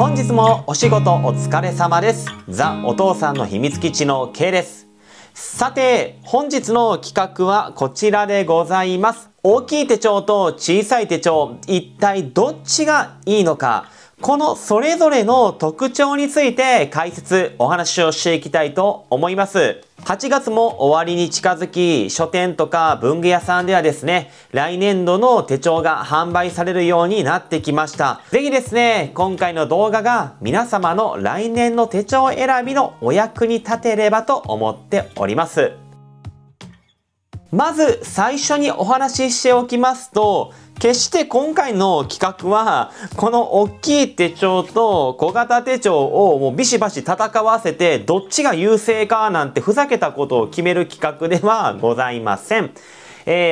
本日もお仕事お疲れ様です。ザ・お父さんの秘密基地の K です。さて、本日の企画はこちらでございます。大きい手帳と小さい手帳、一体どっちがいいのか、このそれぞれの特徴について解説、お話をしていきたいと思います。8月も終わりに近づき、書店とか文具屋さんではですね、来年度の手帳が販売されるようになってきました。ぜひですね、今回の動画が皆様の来年の手帳選びのお役に立てればと思っております。まず最初にお話ししておきますと、決して今回の企画は、この大きい手帳と小型手帳をもうビシバシ戦わせて、どっちが優勢かなんてふざけたことを決める企画ではございません。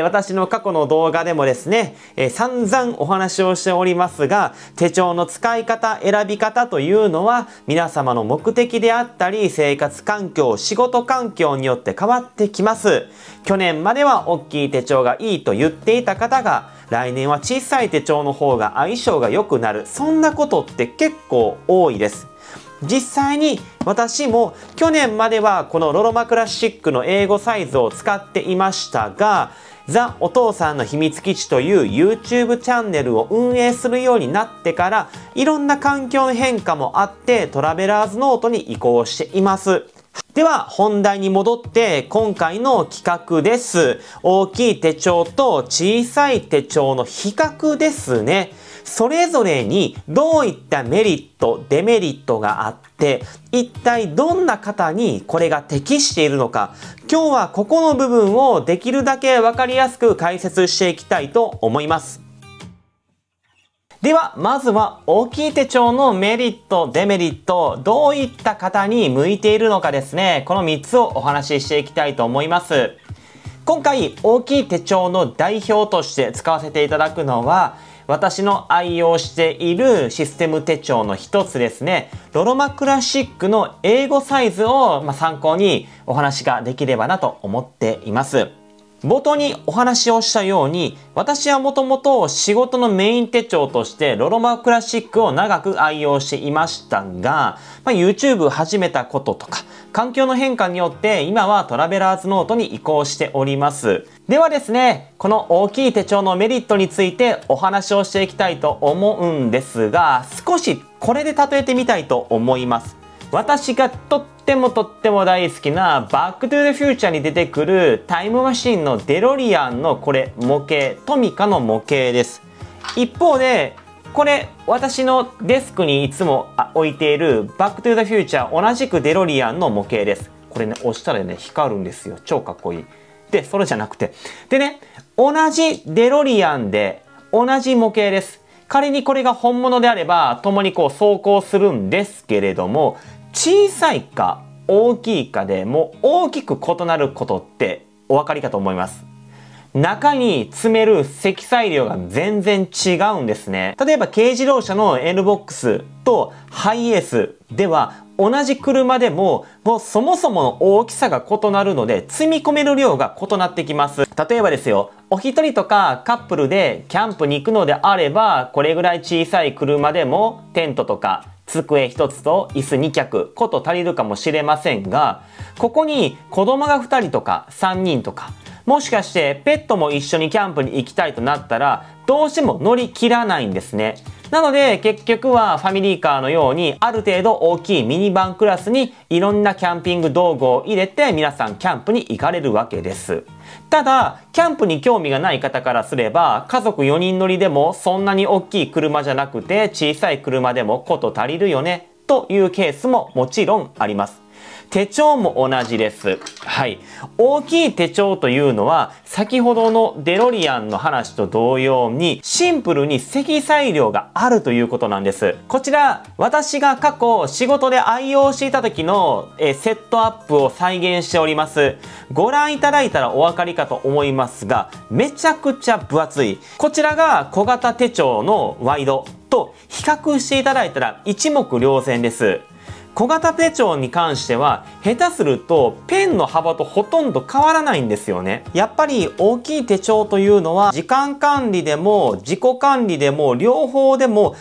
私の過去の動画でもですね、散々お話をしておりますが、手帳の使い方、選び方というのは、皆様の目的であったり、生活環境、仕事環境によって変わってきます。去年までは大きい手帳がいいと言っていた方が、来年は小さい手帳の方が相性が良くなる。そんなことって結構多いです。実際に私も去年まではこのロロマクラシックの英語サイズを使っていましたが、ザ・お父さんの秘密基地という YouTube チャンネルを運営するようになってから、いろんな環境の変化もあってトラベラーズノートに移行しています。では本題に戻って今回の企画です。大きい手帳と小さい手帳の比較ですね。それぞれにどういったメリット、デメリットがあって、一体どんな方にこれが適しているのか、今日はここの部分をできるだけわかりやすく解説していきたいと思います。では、まずは大きい手帳のメリット、デメリット、どういった方に向いているのかですね、この3つをお話ししていきたいと思います。今回、大きい手帳の代表として使わせていただくのは、私の愛用しているシステム手帳の一つですね、ロロマクラシックの英語サイズを参考にお話ができればなと思っています。冒頭にお話をしたように、私はもともと仕事のメイン手帳としてロロマクラシックを長く愛用していましたが、YouTube 始めたこととか、環境の変化によって今はトラベラーズノートに移行しております。ではですね、この大きい手帳のメリットについてお話をしていきたいと思うんですが、少しこれで例えてみたいと思います。私がとってもとっても大好きなバックトゥーザフューチャーに出てくるタイムマシンのデロリアンのこれ模型、トミカの模型です。一方で、これ私のデスクにいつも置いているバックトゥーザフューチャー同じくデロリアンの模型です。これね、押したらね、光るんですよ。超かっこいい。で、それじゃなくて。でね、同じデロリアンで、同じ模型です。仮にこれが本物であれば、共にこう走行するんですけれども、小さいか大きいかでもう大きく異なることってお分かりかと思います。中に詰める積載量が全然違うんですね。例えば軽自動車の N ボックスとハイエースでは、同じ車でも、もうそもそもの大きさが異なるので、積み込める量が異なってきます。例えばですよ、お一人とかカップルでキャンプに行くのであれば、これぐらい小さい車でもテントとか、机一つと椅子2脚、こと足りるかもしれませんが、ここに子供が2人とか3人とか、もしかしてペットも一緒にキャンプに行きたいとなったら、どうしても乗り切らないんですね。なので結局はファミリーカーのように、ある程度大きいミニバンクラスにいろんなキャンピング道具を入れて皆さんキャンプに行かれるわけです。ただ、キャンプに興味がない方からすれば、家族4人乗りでもそんなに大きい車じゃなくて小さい車でもこと足りるよね、というケースももちろんあります。手帳も同じです。はい。大きい手帳というのは、先ほどのデロリアンの話と同様に、シンプルに積載量があるということなんです。こちら、私が過去仕事で愛用していた時のセットアップを再現しております。ご覧いただいたらお分かりかと思いますが、めちゃくちゃ分厚い。こちらが小型手帳のワイドと比較していただいたら一目瞭然です。小型手帳に関しては下手するとペンの幅とほとんど変わらないんですよね。やっぱり大きい手帳というのは時間管理でも自己管理でも両方でも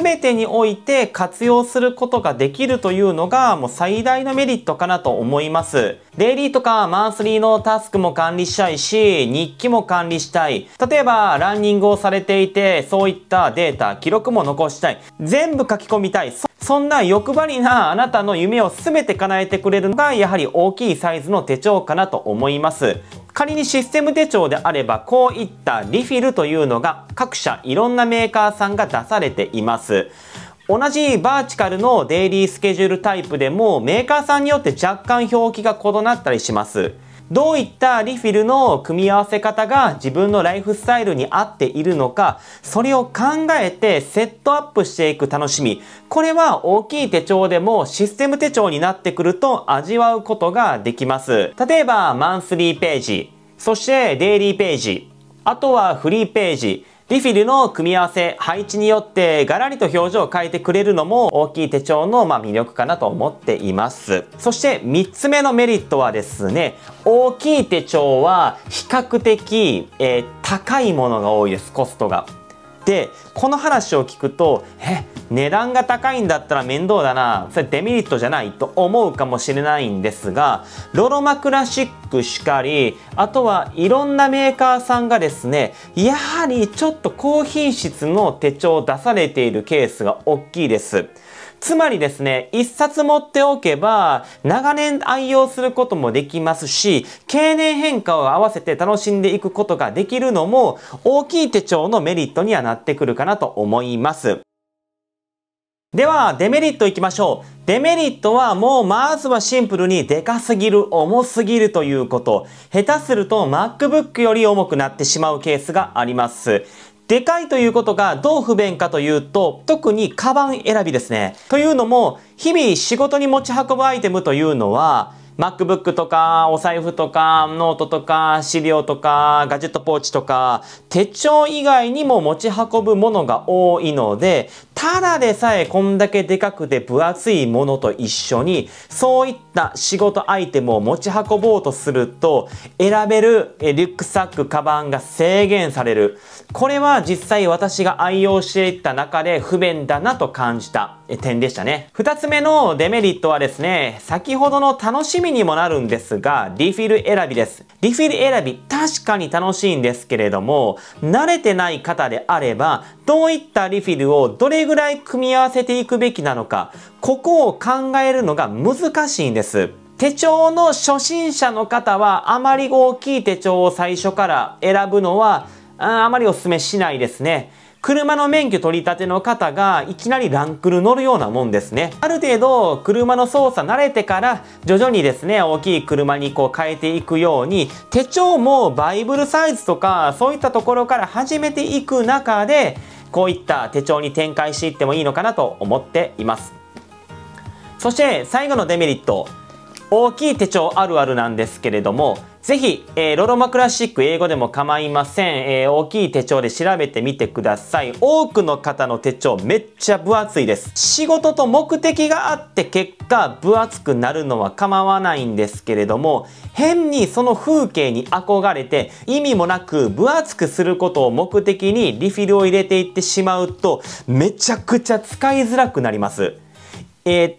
全てにおいて活用することができるというのがもう最大のメリットかなと思います。デイリーとかマンスリーのタスクも管理したいし、日記も管理したい。例えばランニングをされていてそういったデータ、記録も残したい。全部書き込みたい。そんな欲張りなあなたの夢を全て叶えてくれるのがやはり大きいサイズの手帳かなと思います。仮にシステム手帳であればこういったリフィルというのが各社いろんなメーカーさんが出されています。同じバーチカルのデイリースケジュールタイプでもメーカーさんによって若干表記が異なったりします。どういったリフィルの組み合わせ方が自分のライフスタイルに合っているのか、それを考えてセットアップしていく楽しみ。これは大きい手帳でもシステム手帳になってくると味わうことができます。例えばマンスリーページ、そしてデイリーページ、あとはフリーページ、リフィルの組み合わせ、配置によってガラリと表情を変えてくれるのも大きい手帳の魅力かなと思っています。そして3つ目のメリットはですね、大きい手帳は比較的、高いものが多いです、コストが。で、この話を聞くと、値段が高いんだったら面倒だな、それデメリットじゃないと思うかもしれないんですが、ロロマクラシックしかり、あとはいろんなメーカーさんがですね、やはりちょっと高品質の手帳を出されているケースが大きいです。つまりですね、一冊持っておけば、長年愛用することもできますし、経年変化を合わせて楽しんでいくことができるのも、大きい手帳のメリットにはなってくるかなと思います。では、デメリットいきましょう。デメリットはもうまずはシンプルにでかすぎる、重すぎるということ。下手すると MacBook より重くなってしまうケースがあります。でかいということがどう不便かというと、特にカバン選びですね。というのも、日々仕事に持ち運ぶアイテムというのは、MacBook とか、お財布とか、ノートとか、資料とか、ガジェットポーチとか、手帳以外にも持ち運ぶものが多いので、ただでさえこんだけでかくて分厚いものと一緒に、そういった仕事アイテムを持ち運ぼうとすると、選べるリュックサック、カバンが制限される。これは実際私が愛用していった中で不便だなと感じた点でしたね。二つ目のデメリットはですね、先ほどの楽しみにもなるんですが、リフィル選びです。リフィル選び、確かに楽しいんですけれども、慣れてない方であれば、どういったリフィルをどれぐらい組み合わせていくべきなのか、ここを考えるのが難しいんです。手帳の初心者の方は、あまり大きい手帳を最初から選ぶのは、あまりお勧めしないですね。車の免許取り立ての方がいきなりランクル乗るようなもんですね。ある程度車の操作慣れてから徐々にですね、大きい車にこう変えていくように手帳もバイブルサイズとかそういったところから始めていく中でこういった手帳に展開していってもいいのかなと思っています。そして最後のデメリット。大きい手帳あるあるなんですけれども、ぜひ、ロロマクラシック英語でも構いません。大きい手帳で調べてみてください。多くの方の手帳めっちゃ分厚いです。仕事と目的があって結果分厚くなるのは構わないんですけれども、変にその風景に憧れて意味もなく分厚くすることを目的にリフィルを入れていってしまうと、めちゃくちゃ使いづらくなります。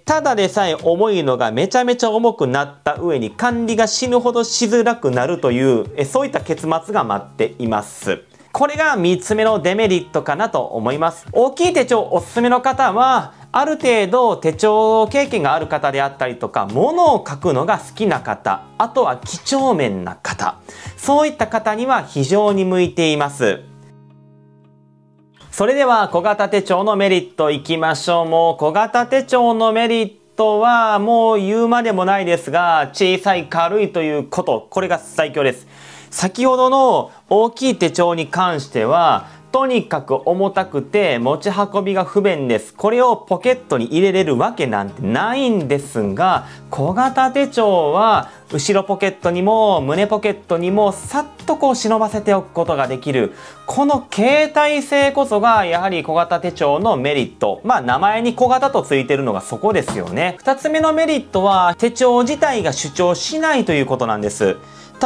ただでさえ重いのがめちゃめちゃ重くなった上に管理が死ぬほどしづらくなるという、そういった結末が待っています。これが3つ目のデメリットかなと思います。大きい手帳おすすめの方は、ある程度手帳経験がある方であったりとか、物を書くのが好きな方、あとは几帳面な方、そういった方には非常に向いています。それでは小型手帳のメリットいきましょう。もう小型手帳のメリットはもう言うまでもないですが、小さい軽いということ。これが最強です。先ほどの大きい手帳に関しては、とにかく重たくて持ち運びが不便です。これをポケットに入れれるわけなんてないんですが、小型手帳は後ろポケットにも胸ポケットにもさっとこう忍ばせておくことができる。この携帯性こそがやはり小型手帳のメリット。まあ名前に小型とついてるのがそこですよね。二つ目のメリットは手帳自体が主張しないということなんです。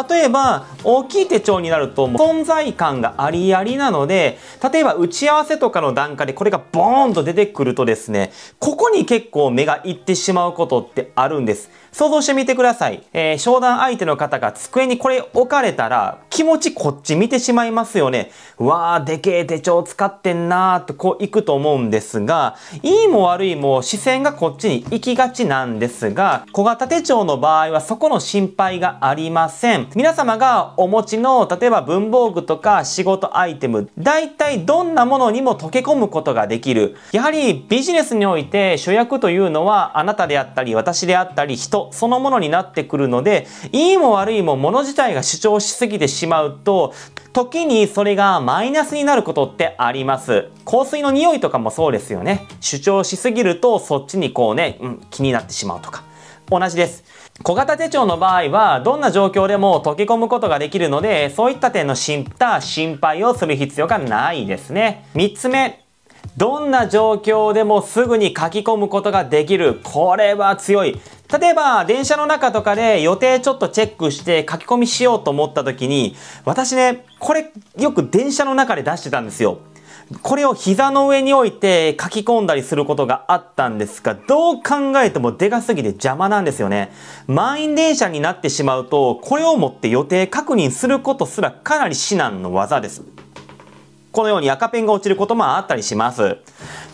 例えば、大きい手帳になると存在感がありありなので、例えば打ち合わせとかの段階でこれがボーンと出てくるとですね、ここに結構目がいってしまうことってあるんです。想像してみてください。商談相手の方が机にこれ置かれたら、気持ちこっち見てしまいますよね。わー、でけえ手帳使ってんなーってこう行くと思うんですが、いいも悪いも視線がこっちに行きがちなんですが、小型手帳の場合はそこの心配がありません。皆様がお持ちの、例えば文房具とか仕事アイテム、大体どんなものにも溶け込むことができる。やはりビジネスにおいて主役というのはあなたであったり私であったり人そのものになってくるので、いいも悪いも物自体が主張しすぎてしまうと、時にそれがマイナスになることってあります。香水の匂いとかもそうですよね。主張しすぎるとそっちにこうね、気になってしまうとか。同じです。小型手帳の場合はどんな状況でも溶け込むことができるので、そういった点の心配をする必要がないですね。3つ目。どんな状況でもすぐに書き込むことができる。これは強い。例えば、電車の中とかで予定ちょっとチェックして書き込みしようと思った時に、私ね、これよく電車の中で出してたんですよ。これを膝の上に置いて書き込んだりすることがあったんですが、どう考えてもでかすぎて邪魔なんですよね。満員電車になってしまうと、これを持って予定確認することすらかなり至難の業です。このように赤ペンが落ちることもあったりします。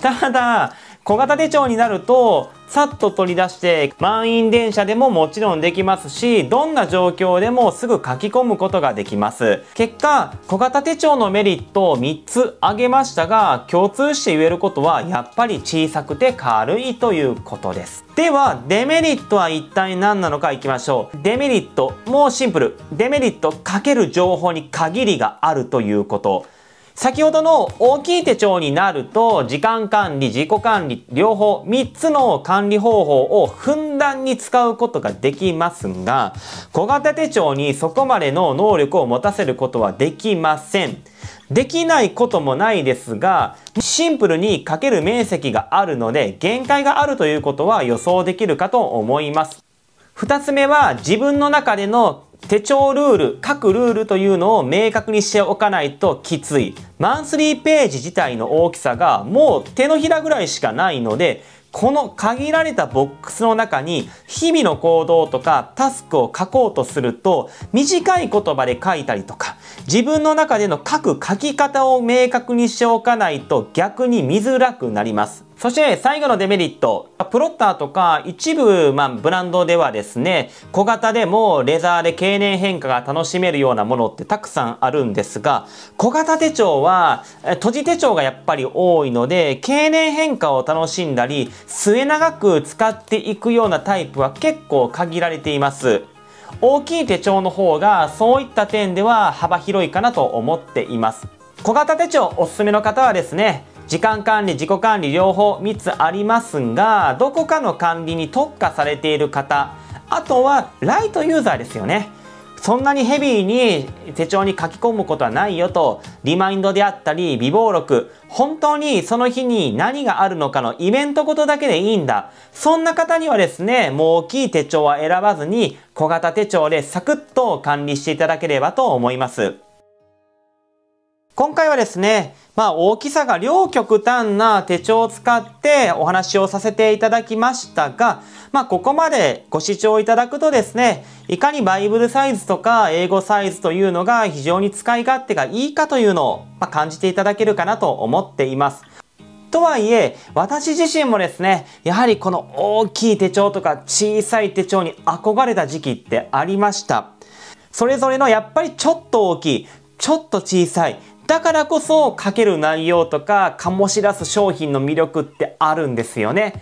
ただ、小型手帳になると、さっと取り出して、満員電車でももちろんできますし、どんな状況でもすぐ書き込むことができます。結果、小型手帳のメリットを3つ挙げましたが、共通して言えることは、やっぱり小さくて軽いということです。では、デメリットは一体何なのかいきましょう。デメリット、もうシンプル。デメリット×情報に限りがあるということ。先ほどの大きい手帳になると、時間管理、自己管理、両方3つの管理方法をふんだんに使うことができますが、小型手帳にそこまでの能力を持たせることはできません。できないこともないですが、シンプルに書ける面積があるので、限界があるということは予想できるかと思います。2つ目は自分の中での手帳ルール、各ルールというのを明確にしておかないときつい。マンスリーページ自体の大きさがもう手のひらぐらいしかないので、この限られたボックスの中に日々の行動とかタスクを書こうとすると、短い言葉で書いたりとか、自分の中での書く書き方を明確にしておかないと逆に見づらくなります。そして最後のデメリット。プロッターとか一部、ブランドではですね、小型でもレザーで経年変化が楽しめるようなものってたくさんあるんですが、小型手帳は閉じ手帳がやっぱり多いので、経年変化を楽しんだり、末長く使っていくようなタイプは結構限られています。大きい手帳の方がそういった点では幅広いかなと思っています。小型手帳おすすめの方はですね、時間管理、自己管理両方3つありますが、どこかの管理に特化されている方、あとはライトユーザーですよね。そんなにヘビーに手帳に書き込むことはないよと、リマインドであったり、備忘録、本当にその日に何があるのかのイベントごとだけでいいんだ。そんな方にはですね、もう大きい手帳は選ばずに、小型手帳でサクッと管理していただければと思います。今回はですね、大きさが両極端な手帳を使ってお話をさせていただきましたが、ここまでご視聴いただくとですね、いかにバイブルサイズとか英語サイズというのが非常に使い勝手がいいかというのを、感じていただけるかなと思っています。とはいえ、私自身もですね、やはりこの大きい手帳とか小さい手帳に憧れた時期ってありました。それぞれのやっぱりちょっと大きい、ちょっと小さい、だからこそ書ける内容とか醸し出す商品の魅力ってあるんですよね。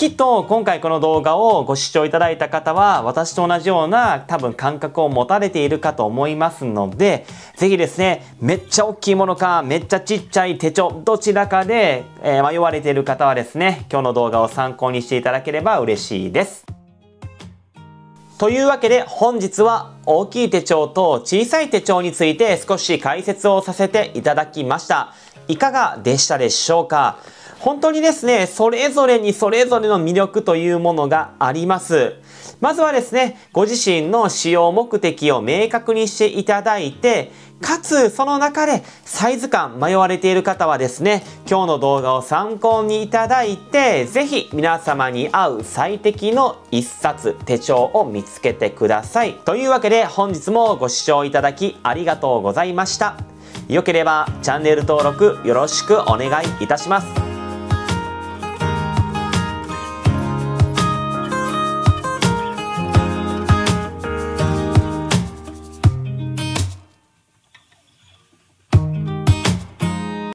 きっと今回この動画をご視聴いただいた方は私と同じような多分感覚を持たれているかと思いますので、ぜひですね、めっちゃ大きいものかめっちゃちっちゃい手帳どちらかで迷われている方はですね、今日の動画を参考にしていただければ嬉しいです。というわけで本日は大きい手帳と小さい手帳について少し解説をさせていただきました。いかがでしたでしょうか？本当にですね、それぞれにそれぞれの魅力というものがあります。まずはですね、ご自身の使用目的を明確にしていただいて、かつその中でサイズ感迷われている方はですね、今日の動画を参考にいただいて、ぜひ皆様に合う最適の一冊手帳を見つけてください。というわけで本日もご視聴いただきありがとうございました。良ければチャンネル登録よろしくお願いいたします。